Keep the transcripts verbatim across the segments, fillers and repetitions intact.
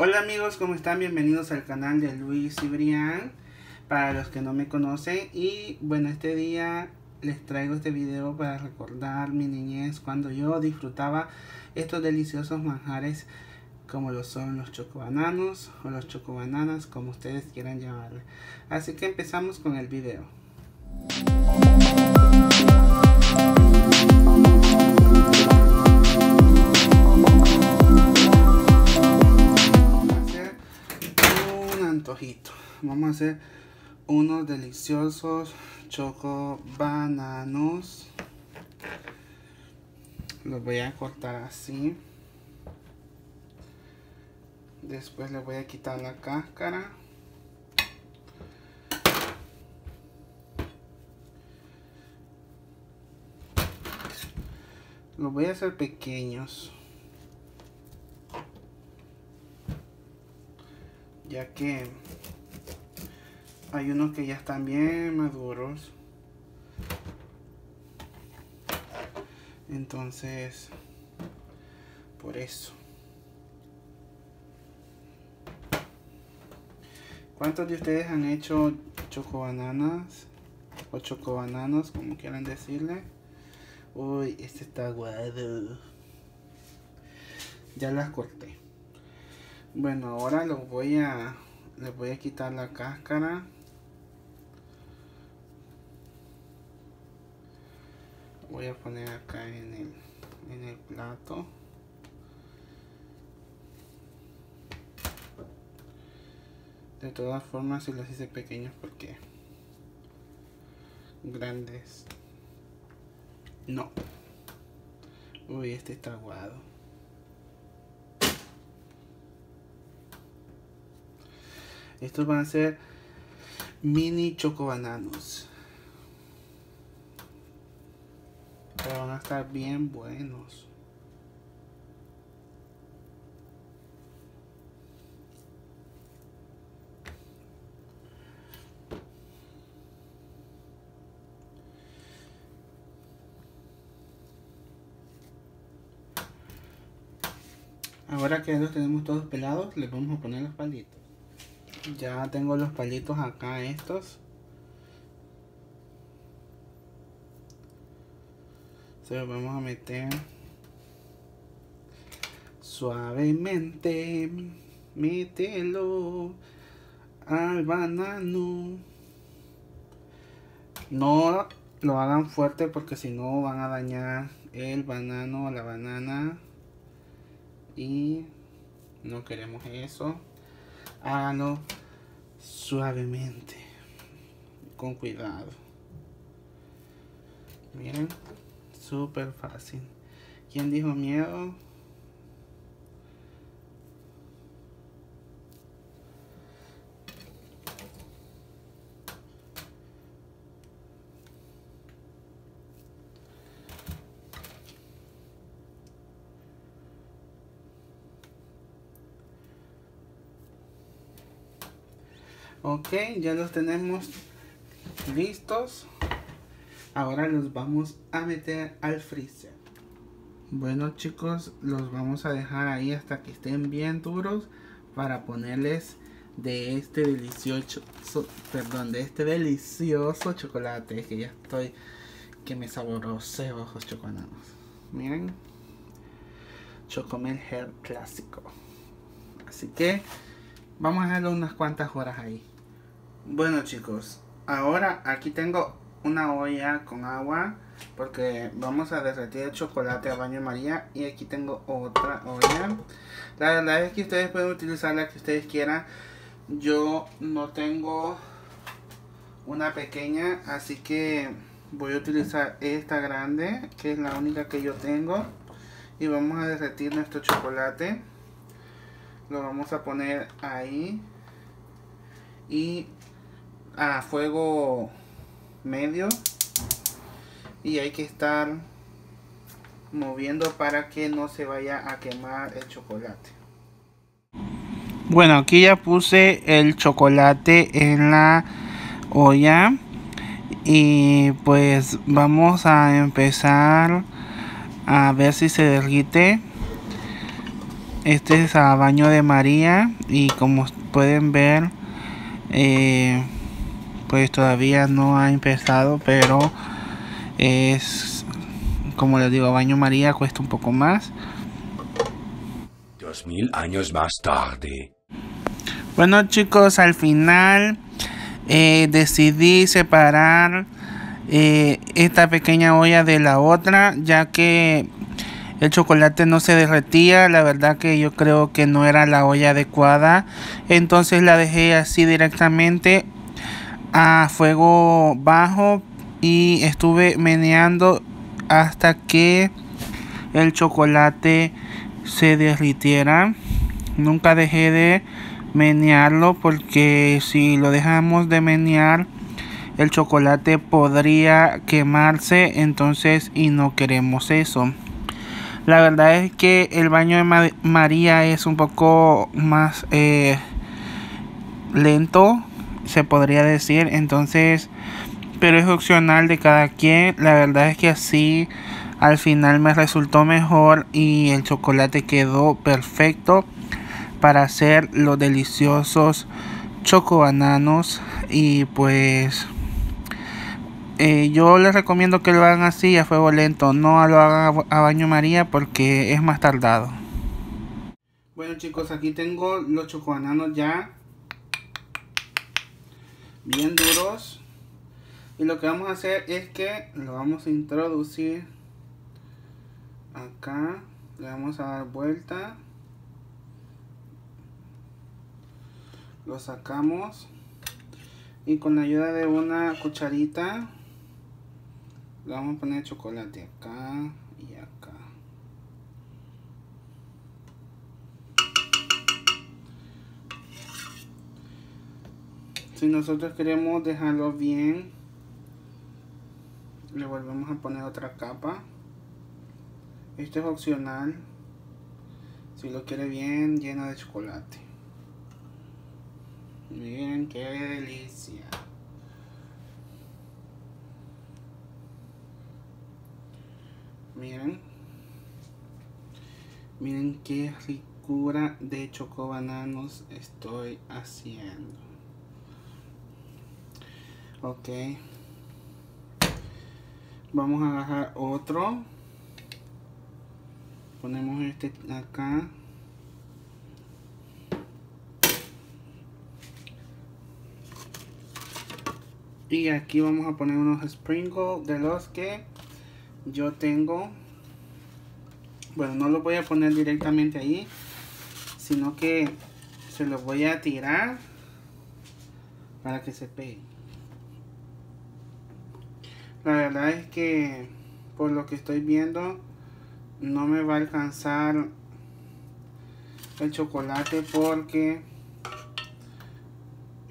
Hola amigos, ¿cómo están? Bienvenidos al canal de Luis Sibrian, para los que no me conocen. Y bueno, este día les traigo este video para recordar mi niñez, cuando yo disfrutaba estos deliciosos manjares como lo son los chocobananos o los chocobananas, como ustedes quieran llamarle. Así que empezamos con el video. Vamos a hacer unos deliciosos chocobananos. Los voy a cortar así. Después les voy a quitar la cáscara. Los voy a hacer pequeños, ya que hay unos que ya están bien maduros, entonces por eso. ¿Cuántos de ustedes han hecho chocobananas o chocobananos, como quieran decirle? Uy, este está aguado. Ya las corté. Bueno, ahora los voy a les voy a quitar la cáscara. Voy a poner acá en el, en el plato. De todas formas, si los hice pequeños, porque grandes no. Uy, este está aguado. Estos van a ser mini chocobananos, pero van a estar bien buenos. Ahora que los tenemos todos pelados, les vamos a poner los palitos. Ya tengo los palitos acá, estos. Se los vamos a meter suavemente. Mételo al banano. No lo hagan fuerte, porque si no van a dañar el banano o la banana, y no queremos eso. Háganlo suavemente, con cuidado. Miren, súper fácil. ¿Quién dijo miedo? Ok, ya los tenemos listos. Ahora los vamos a meter al freezer. Bueno chicos, los vamos a dejar ahí hasta que estén bien duros, para ponerles de este delicioso, perdón, de este delicioso chocolate. Que ya estoy, que me saboroseo los chocobananos. Miren, Chocomel Hair clásico. Así que vamos a dejarlo unas cuantas horas ahí. Bueno chicos, ahora aquí tengo una olla con agua, porque vamos a derretir el chocolate a baño María. Y aquí tengo otra olla. La verdad es que ustedes pueden utilizar la que ustedes quieran. Yo no tengo una pequeña, así que voy a utilizar esta grande, que es la única que yo tengo. Y vamos a derretir nuestro chocolate. Lo vamos a poner ahí, y a fuego medio, y hay que estar moviendo para que no se vaya a quemar el chocolate. Bueno, aquí ya puse el chocolate en la olla, y pues vamos a empezar a ver si se derrite. Este es a Baño de María y como pueden ver, eh, pues todavía no ha empezado, pero es, como les digo, Baño María cuesta un poco más. Dos mil años más tarde. Bueno, chicos, al final eh, decidí separar eh, esta pequeña olla de la otra, ya que el chocolate no se derretía. La verdad que yo creo que no era la olla adecuada, entonces la dejé así directamente a fuego bajo y estuve meneando hasta que el chocolate se derritiera. Nunca dejé de menearlo, porque si lo dejamos de menear el chocolate podría quemarse, entonces, y no queremos eso. La verdad es que el Baño de Ma- María es un poco más eh, lento, se podría decir, entonces, pero es opcional de cada quien. La verdad es que así al final me resultó mejor y el chocolate quedó perfecto para hacer los deliciosos chocobananos. Y pues Eh, yo les recomiendo que lo hagan así, a fuego lento, no lo hagan a Baño María porque es más tardado. Bueno, chicos, aquí tengo los chocobananos ya bien duros. Y lo que vamos a hacer es que lo vamos a introducir acá, le vamos a dar vuelta, lo sacamos y con la ayuda de una cucharita le vamos a poner chocolate acá y acá. Si nosotros queremos dejarlo bien, le volvemos a poner otra capa. Esto es opcional, si lo quiere bien lleno de chocolate. Miren qué delicia. Miren, miren qué ricura de chocobananos estoy haciendo. Ok, vamos a agarrar otro, ponemos este acá, y aquí vamos a poner unos sprinkles de los que yo tengo. Bueno, no los voy a poner directamente ahí, sino que se los voy a tirar para que se pegue. La verdad es que por lo que estoy viendo no me va a alcanzar el chocolate porque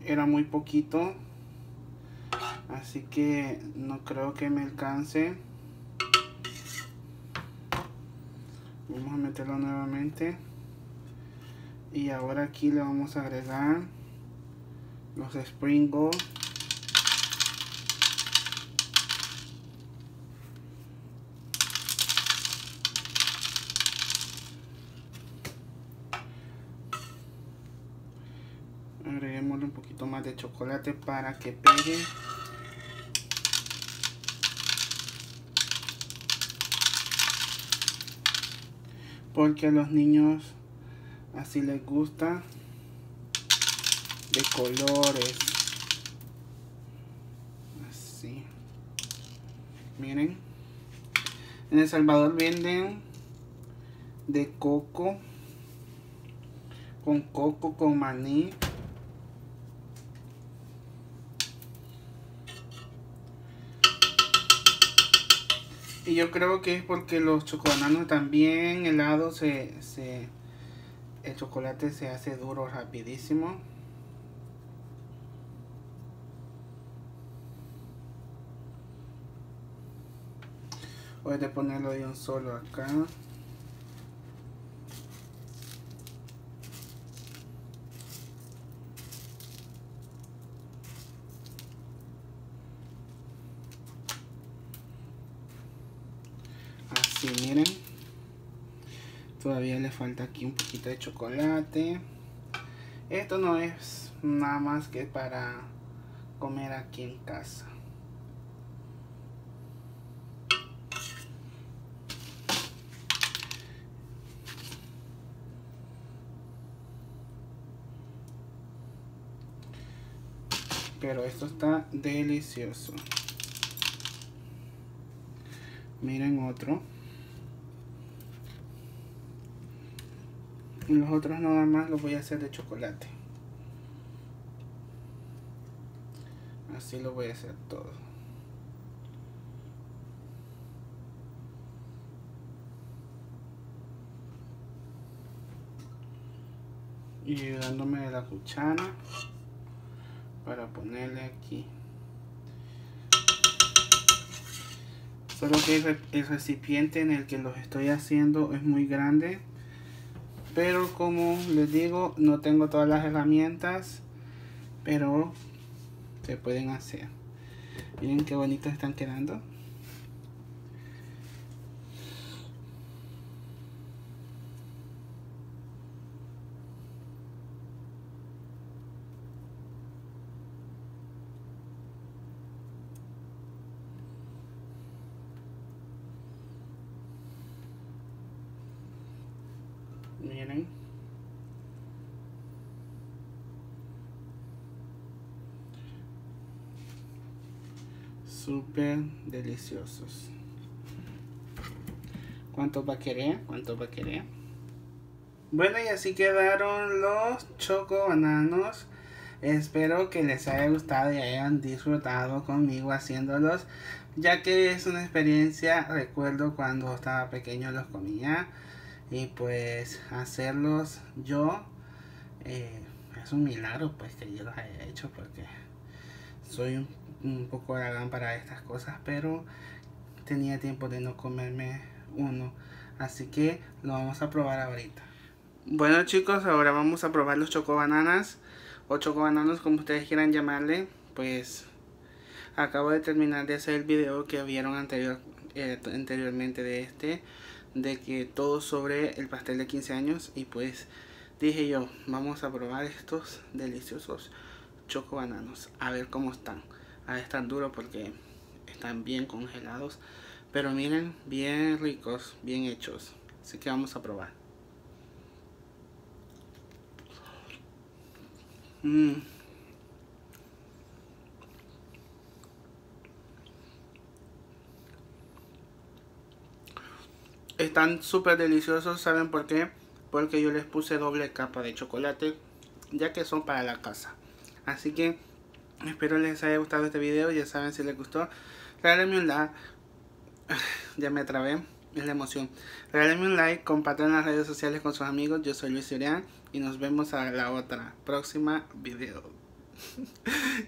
era muy poquito, así que no creo que me alcance. Vamos a meterlo nuevamente y ahora aquí le vamos a agregar los sprinkles. Agreguémosle un poquito más de chocolate para que pegue. Porque a los niños así les gusta, de colores, así. Miren, en El Salvador venden de coco, con coco, con maní. Y yo creo que es porque los chocobananos también helados, se, se, el chocolate se hace duro rapidísimo. Voy a ponerlo de un solo acá. Miren, Todavía le falta aquí un poquito de chocolate. Esto no es nada más que para comer aquí en casa. Pero esto está delicioso. Miren otro. Y los otros nada más los voy a hacer de chocolate. Así lo voy a hacer todo. Y ayudándome de la cuchara para ponerle aquí. Solo que el, el recipiente en el que los estoy haciendo es muy grande. Pero como les digo, no tengo todas las herramientas, pero se pueden hacer. Miren qué bonitos están quedando. Miren, súper deliciosos. ¿Cuántos va a querer? ¿Cuántos va a querer? Bueno, y así quedaron los chocobananos. Espero que les haya gustado y hayan disfrutado conmigo haciéndolos, ya que es una experiencia. Recuerdo cuando estaba pequeño los comía. Y pues hacerlos yo eh, es un milagro pues que yo los haya hecho, porque soy un, un poco haragán para estas cosas, pero tenía tiempo de no comerme uno, así que lo vamos a probar ahorita. Bueno chicos, ahora vamos a probar los chocobananas o chocobananos, como ustedes quieran llamarle. Pues acabo de terminar de hacer el video que vieron anterior, eh, anteriormente de este, de que todo sobre el pastel de quince años, y pues dije yo, vamos a probar estos deliciosos chocobananos a ver cómo están. Ha de estar duro porque están bien congelados, pero miren, bien ricos, bien hechos, así que vamos a probar. mm. Están súper deliciosos. ¿Saben por qué? Porque yo les puse doble capa de chocolate, ya que son para la casa. Así que espero les haya gustado este video. Ya saben, si les gustó, regálenme un like. Ya me trabé, es la emoción. Regálenme un like, compartan las redes sociales con sus amigos. Yo soy Luis Sibrian y nos vemos a la otra próxima video.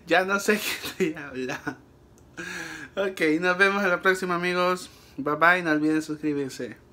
Ya no sé qué estoy hablando. Ok, nos vemos a la próxima amigos. Bye bye, no olviden suscribirse.